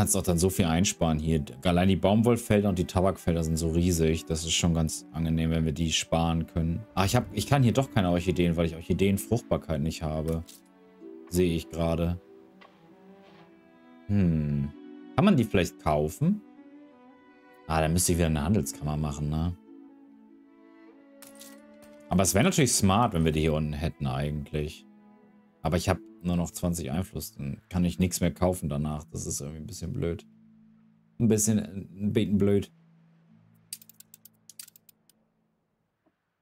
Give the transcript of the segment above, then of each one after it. kannst auch dann so viel einsparen hier. Allein die Baumwollfelder und die Tabakfelder sind so riesig. Das ist schon ganz angenehm, wenn wir die sparen können. Ah, ich kann hier doch keine Orchideen, weil ich Orchideenfruchtbarkeit nicht habe. Sehe ich gerade. Hm. Kann man die vielleicht kaufen? Ah, dann müsste ich wieder eine Handelskammer machen, ne? Aber es wäre natürlich smart, wenn wir die hier unten hätten eigentlich. Aber ich habe nur noch 20 Einfluss. Dann kann ich nichts mehr kaufen danach. Das ist irgendwie ein bisschen blöd. Ein bisschen blöd.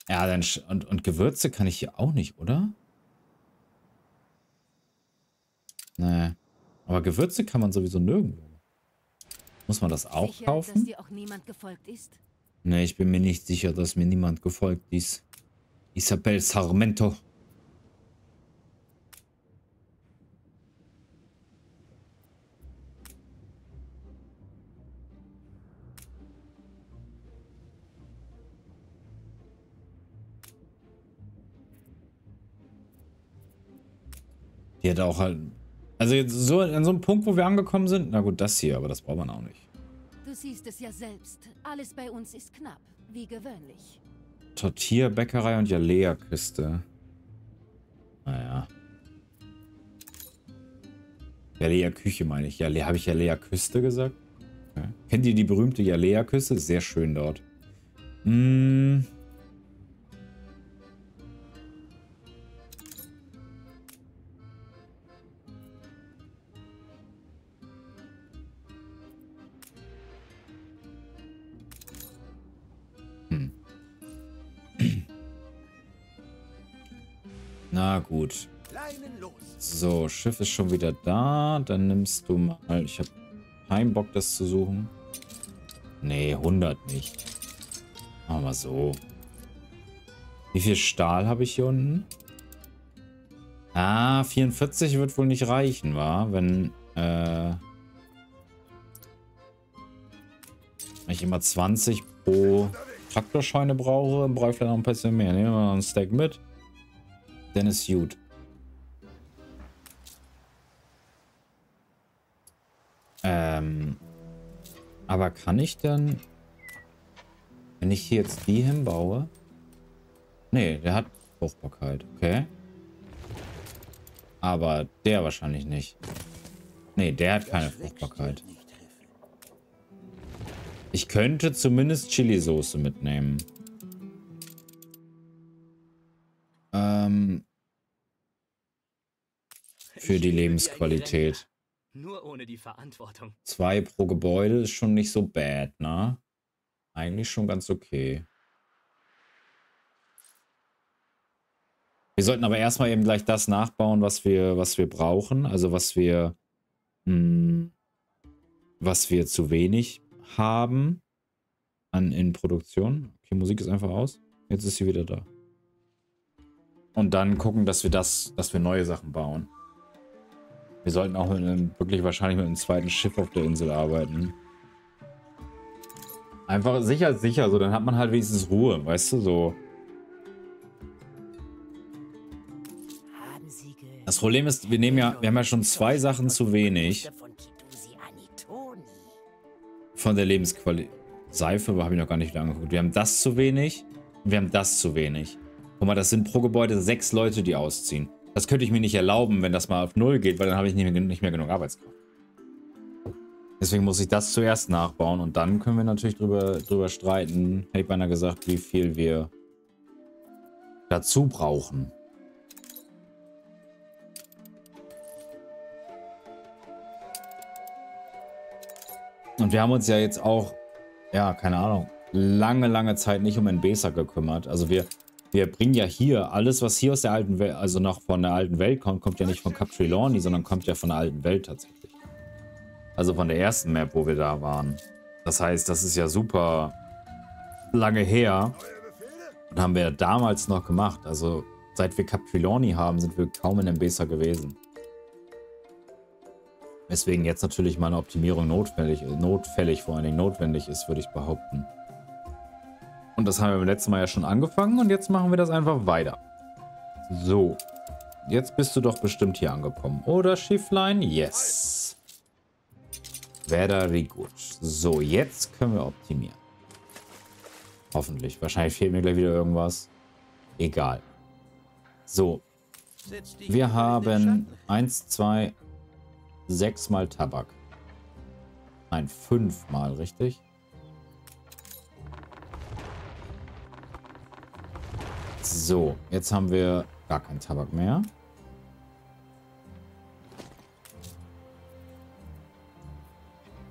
Ja, dann und Gewürze kann ich hier auch nicht, oder? Nee. Aber Gewürze kann man sowieso nirgendwo. Muss man das auch sicher kaufen? Dass dir auch niemand gefolgt ist? Nee, ich bin mir nicht sicher, dass mir niemand gefolgt ist. Isabel Sarmento. Die hat auch halt... Also jetzt so an so einem Punkt, wo wir angekommen sind. Na gut, das hier, aber das braucht man auch nicht. Du siehst es ja selbst. Alles bei uns ist knapp, wie gewöhnlich. Tortilla-Bäckerei und Jaleya-Küste. Naja. Jaleya-Küche meine ich. Habe ich Jaleya-Küste gesagt? Okay. Kennt ihr die berühmte Jaleya-Küste? Ist sehr schön dort. Hm. Na gut. So, Schiff ist schon wieder da. Dann nimmst du mal... Ich habe keinen Bock, das zu suchen. Nee, 100 nicht. Machen wir mal so. Wie viel Stahl habe ich hier unten? Ah, 44 wird wohl nicht reichen, wa? Wenn ich immer 20 pro Traktorscheune brauche, brauche ich vielleicht noch ein bisschen mehr. Nehmen wir mal einen Stack mit. Dennis Jude. Aber kann ich denn, wenn ich hier jetzt die hinbaue? Nee, der hat Fruchtbarkeit, okay. Aber der wahrscheinlich nicht. Nee, der hat keine Fruchtbarkeit. Ich könnte zumindest Chili-Soße mitnehmen. Für die Lebensqualität. Nur ohne die Verantwortung. 2 pro Gebäude ist schon nicht so bad, ne? Eigentlich schon ganz okay. Wir sollten aber erstmal eben gleich das nachbauen, was wir brauchen. Also was wir zu wenig haben in Produktion. Okay, Musik ist einfach aus. Jetzt ist sie wieder da. Und dann gucken, dass wir neue Sachen bauen. Wir sollten auch mit einem, wirklich wahrscheinlich mit einem zweiten Schiff auf der Insel arbeiten. Einfach sicher, so dann hat man halt wenigstens Ruhe, weißt du, so. Das Problem ist, wir haben ja schon 2 Sachen zu wenig. Von der Lebensqualität. Seife, habe ich noch gar nicht lange geguckt. Wir haben das zu wenig und wir haben das zu wenig. Guck mal, das sind pro Gebäude 6 Leute, die ausziehen. Das könnte ich mir nicht erlauben, wenn das mal auf 0 geht, weil dann habe ich nicht mehr genug Arbeitskraft. Deswegen muss ich das zuerst nachbauen und dann können wir natürlich drüber streiten, hätte ich beinahe gesagt, wie viel wir dazu brauchen. Und wir haben uns ja jetzt auch, ja, keine Ahnung, lange Zeit nicht um Enbesa gekümmert. Also wir bringen ja hier alles, was hier aus der alten Welt, also noch von der alten Welt kommt ja nicht von Captriloni, sondern kommt ja von der alten Welt tatsächlich. Also von der ersten Map, wo wir da waren. Das heißt, das ist ja super lange her. Und haben wir ja damals noch gemacht. Also seit wir Captriloni haben, sind wir kaum in Enbesa gewesen. Weswegen jetzt natürlich mal eine Optimierung vor allen Dingen notwendig ist, würde ich behaupten. Und das haben wir beim letzten Mal ja schon angefangen und jetzt machen wir das einfach weiter. So, jetzt bist du doch bestimmt hier angekommen. Oder Schieflein? Yes. Vera Rigur. So, jetzt können wir optimieren. Hoffentlich. Wahrscheinlich fehlt mir gleich wieder irgendwas. Egal. So. Wir haben 1, 2, 6 mal Tabak. Nein, 5 mal, richtig? 5. So, jetzt haben wir gar keinen Tabak mehr.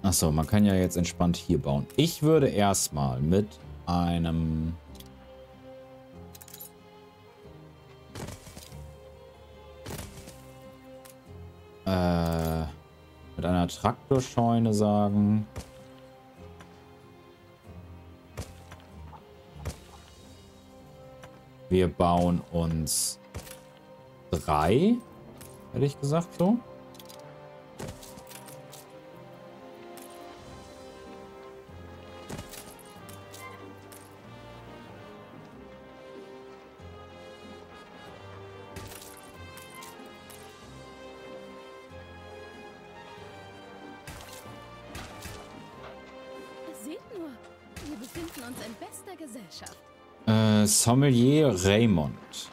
Achso, man kann ja jetzt entspannt hier bauen. Ich würde erstmal mit einem... mit einer Traktorscheune sagen... Wir bauen uns 3, ehrlich gesagt so. Seht nur, wir befinden uns in bester Gesellschaft. Sommelier Raymond.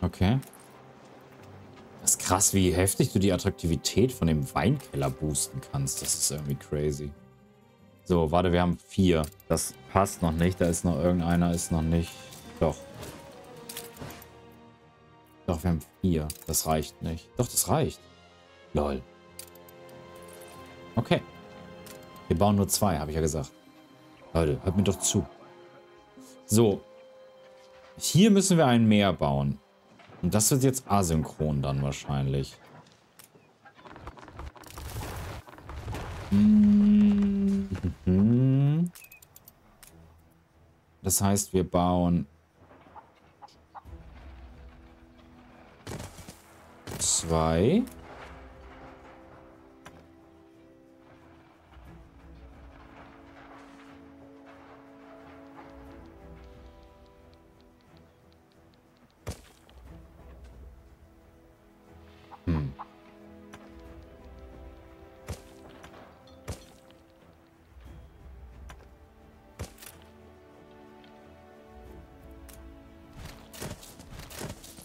Okay. Das ist krass, wie heftig du die Attraktivität von dem Weinkeller boosten kannst. Das ist irgendwie crazy. So, warte, wir haben 4. Das passt noch nicht. Da ist noch irgendeiner, ist noch nicht. Doch. Doch, wir haben 4. Das reicht nicht. Doch, das reicht. Lol. Okay. Wir bauen nur 2, habe ich ja gesagt. Leute, hört mir doch zu. So, hier müssen wir ein Meer bauen. Und das wird jetzt asynchron dann wahrscheinlich. Das heißt, wir bauen 2.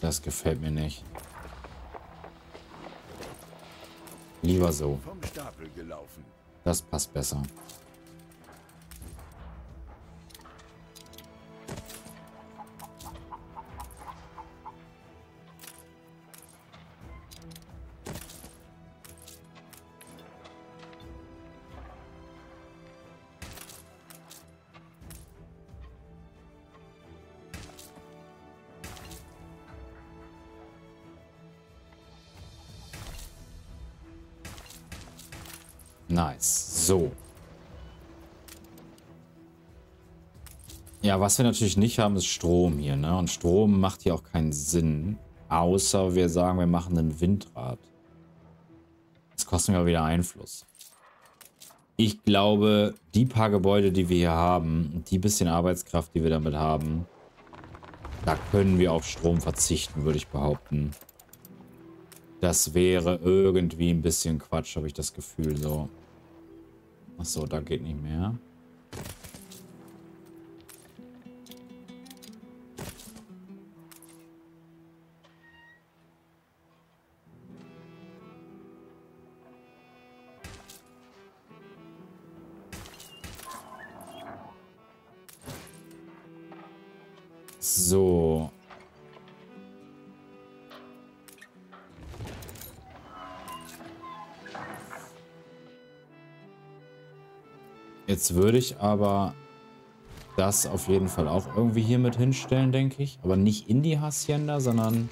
Das gefällt mir nicht. Lieber so. Das passt besser. Nice. So. Ja, was wir natürlich nicht haben, ist Strom hier, ne? Und Strom macht hier auch keinen Sinn. Außer wir sagen, wir machen ein Windrad. Das kostet mir wieder Einfluss. Ich glaube, die paar Gebäude, die wir hier haben, und die bisschen Arbeitskraft, die wir damit haben, da können wir auf Strom verzichten, würde ich behaupten. Das wäre irgendwie ein bisschen Quatsch, habe ich das Gefühl, so. Achso, da geht nicht mehr. So. Jetzt würde ich aber das auf jeden Fall auch irgendwie hier mit hinstellen, denke ich. Aber nicht in die Hacienda, sondern...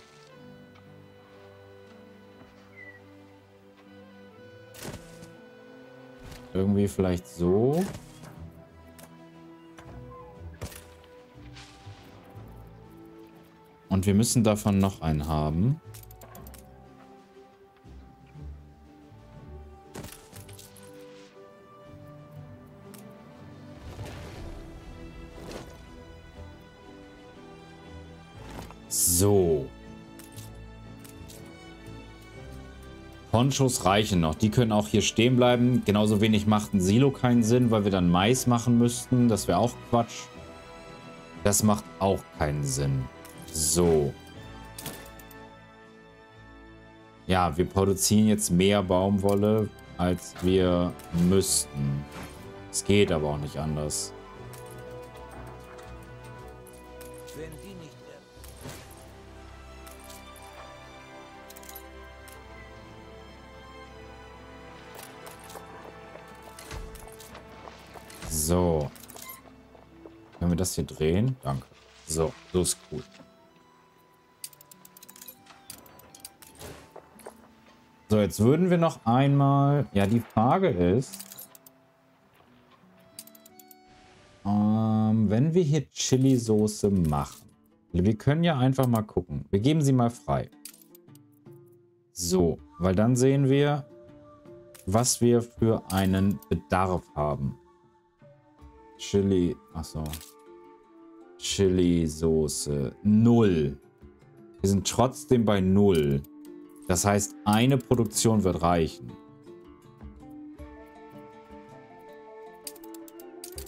irgendwie vielleicht so. Und wir müssen davon noch einen haben. Ponchos reichen noch. Die können auch hier stehen bleiben. Genauso wenig macht ein Silo keinen Sinn, weil wir dann Mais machen müssten. Das wäre auch Quatsch. Das macht auch keinen Sinn. So. Ja, wir produzieren jetzt mehr Baumwolle, als wir müssten. Es geht aber auch nicht anders. So. Können wir das hier drehen? Danke. So, so ist gut. So, jetzt würden wir noch einmal... Ja, die Frage ist... wenn wir hier Chili-Soße machen... Wir können ja einfach mal gucken. Wir geben sie mal frei. So, weil dann sehen wir, was wir für einen Bedarf haben. Chili, achso. Chili-Soße. 0. Wir sind trotzdem bei 0. Das heißt, eine Produktion wird reichen.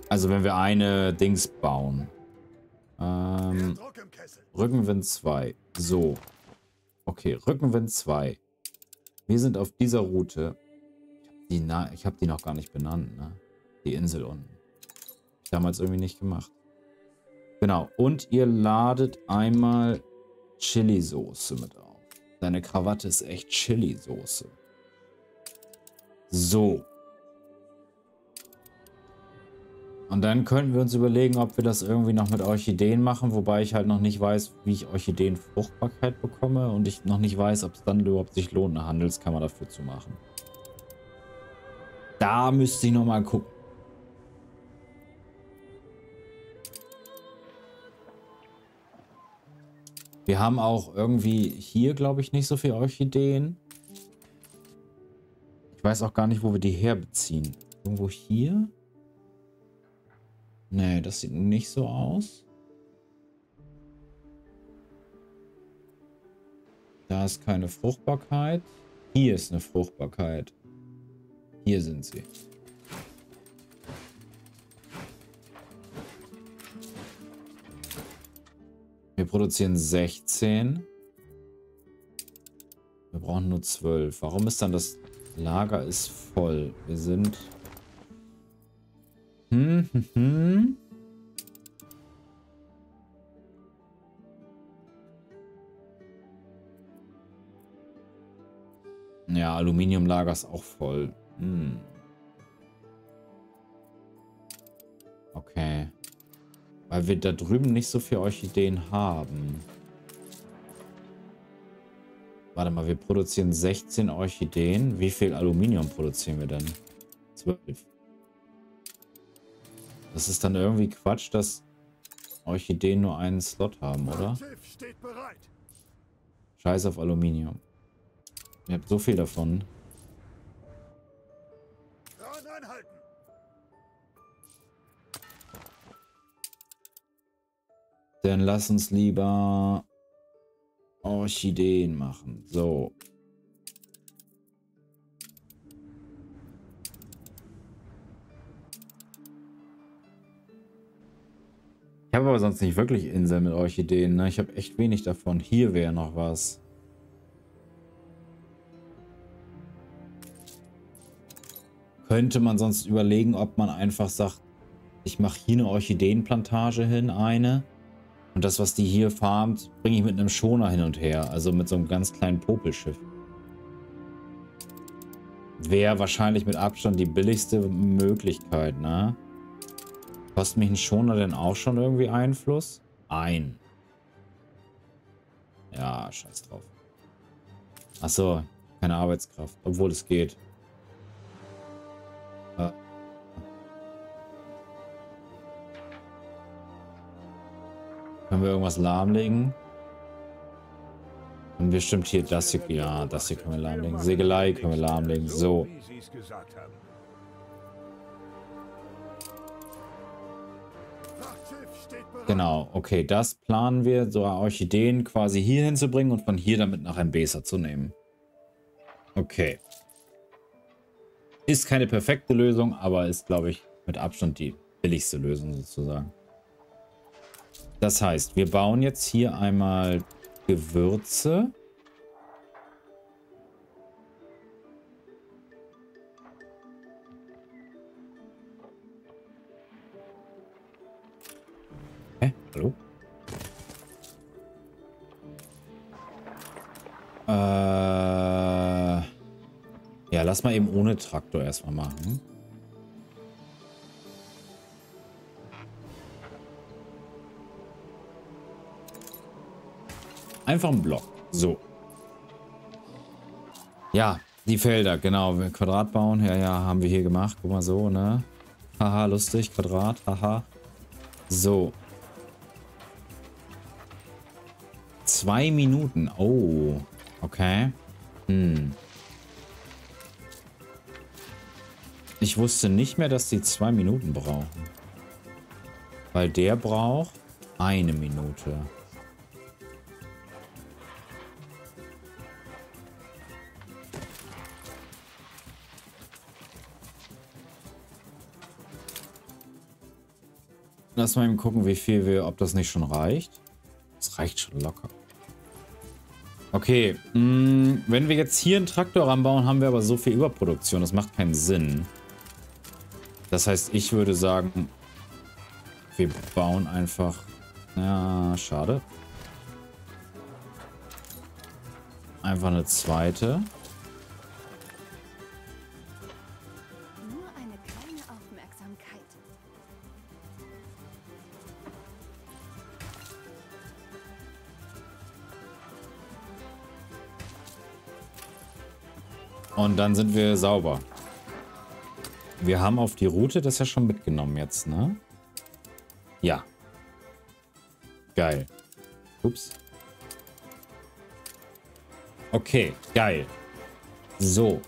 Also wenn wir eine Dings bauen. Rückenwind 2. So. Okay, Rückenwind 2. Wir sind auf dieser Route. Ich hab die noch gar nicht benannt, ne? Die Insel unten. Damals irgendwie nicht gemacht. Genau. Und ihr ladet einmal Chili-Soße mit auf. Deine Krawatte ist echt Chili-Soße. So. Und dann könnten wir uns überlegen, ob wir das irgendwie noch mit Orchideen machen. Wobei ich halt noch nicht weiß, wie ich Orchideenfruchtbarkeit bekomme. Und ich noch nicht weiß, ob es dann überhaupt sich lohnt, eine Handelskammer dafür zu machen. Da müsste ich nochmal gucken. Wir haben auch irgendwie hier, glaube ich, nicht so viel Orchideen. Ich weiß auch gar nicht, wo wir die herbeziehen. Irgendwo hier? Nee, das sieht nicht so aus. Da ist keine Fruchtbarkeit. Hier ist eine Fruchtbarkeit. Hier sind sie. Wir produzieren 16. Wir brauchen nur 12. Warum ist dann das Lager ist voll? Wir sind... Ja, Aluminiumlager ist auch voll. Okay. Weil wir da drüben nicht so viel Orchideen haben. Warte mal, wir produzieren 16 Orchideen. Wie viel Aluminium produzieren wir denn? 12. Das ist dann irgendwie Quatsch, dass Orchideen nur einen Slot haben, oder? Scheiß auf Aluminium. Ihr habt so viel davon. Dann lass uns lieber Orchideen machen. So. Ich habe aber sonst nicht wirklich Inseln mit Orchideen, ne? Ich habe echt wenig davon. Hier wäre noch was. Könnte man sonst überlegen, ob man einfach sagt, ich mache hier eine Orchideenplantage hin, eine. Und das, was die hier farmt, bringe ich mit einem Schoner hin und her. Also mit so einem ganz kleinen Popelschiff. Wäre wahrscheinlich mit Abstand die billigste Möglichkeit, ne? Kostet mich ein Schoner denn auch schon irgendwie Einfluss? Ein. Ja, scheiß drauf. Achso, keine Arbeitskraft. Obwohl es geht. Können wir irgendwas lahmlegen? Und bestimmt hier das hier. Ja, das hier können wir lahmlegen. Segelei können wir lahmlegen. So. Genau. Okay, das planen wir. So Orchideen quasi hier hinzubringen und von hier damit nach Enbesa zu nehmen. Okay. Ist keine perfekte Lösung, aber ist, glaube ich, mit Abstand die billigste Lösung sozusagen. Das heißt, wir bauen jetzt hier einmal Gewürze. Hä? Hallo? Ja, lass mal eben ohne Traktor erstmal machen. Einfach ein Block. So. Ja, die Felder, genau. Quadrat bauen. Ja, ja, haben wir hier gemacht. Guck mal so, ne? Haha, lustig. Quadrat. Haha. So. 2 Minuten. Oh. Okay. Hm. Ich wusste nicht mehr, dass die 2 Minuten brauchen. Weil der braucht 1 Minute. Lass mal eben gucken, wie viel wir, ob das nicht schon reicht. Das reicht schon locker. Okay, wenn wir jetzt hier einen Traktor ranbauen, haben wir aber so viel Überproduktion. Das macht keinen Sinn. Das heißt, ich würde sagen, wir bauen einfach... Ja, schade. Einfach eine zweite. Und dann sind wir sauber. Wir haben auf die Route das ja schon mitgenommen jetzt, ne? Ja. Geil. Ups. Okay, geil. So.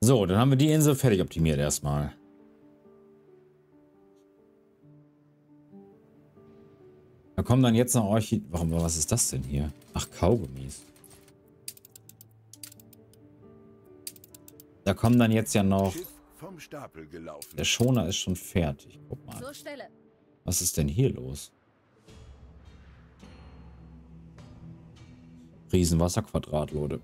So, dann haben wir die Insel fertig optimiert erstmal. Da kommen dann jetzt noch Orchideen. Warum, was ist das denn hier? Ach, Kaugummis. Da kommen dann jetzt ja noch... Vom Stapel gelaufen. Der Schoner ist schon fertig. Guck mal. Was ist denn hier los? Riesenwasserquadrat, Leute.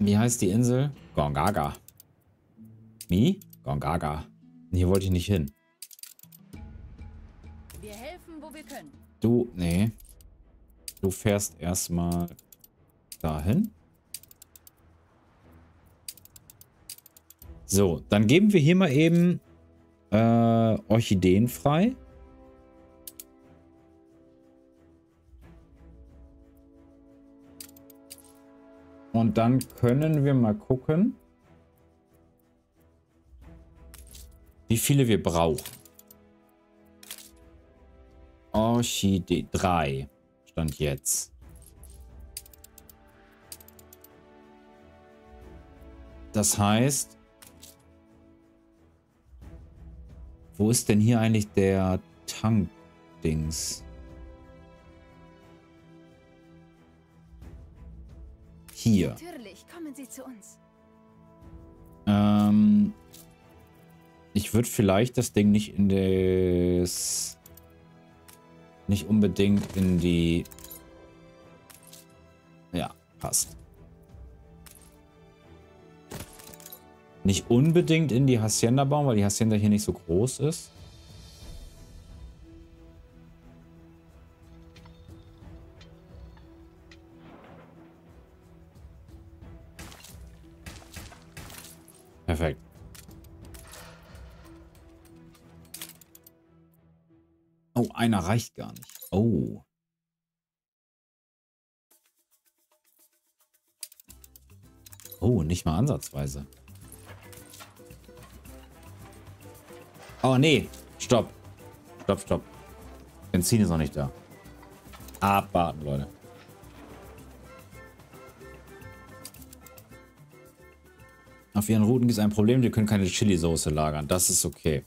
Wie heißt die Insel? Gongaga. Wie? Gongaga. Hier wollte ich nicht hin. Wir helfen, wo wir können. Du, nee. Du fährst erstmal dahin. So, dann geben wir hier mal eben Orchideen frei. Und dann können wir mal gucken, wie viele wir brauchen. Orchidee 3 stand jetzt. Das heißt, wo ist denn hier eigentlich der Tank-Dings? Hier. Natürlich kommen Sie zu uns. Ich würde vielleicht das Ding nicht in das... Nicht unbedingt in die... Ja, passt. Nicht unbedingt in die Hacienda bauen, weil die Hacienda hier nicht so groß ist. Perfekt. Oh, einer reicht gar nicht. Oh. Oh, nicht mal ansatzweise. Oh, nee. Stopp. Stopp, stopp. Benzin ist noch nicht da. Abwarten, Leute. Auf ihren Routen gibt es ein Problem, wir können keine Chili-Soße lagern. Das ist okay.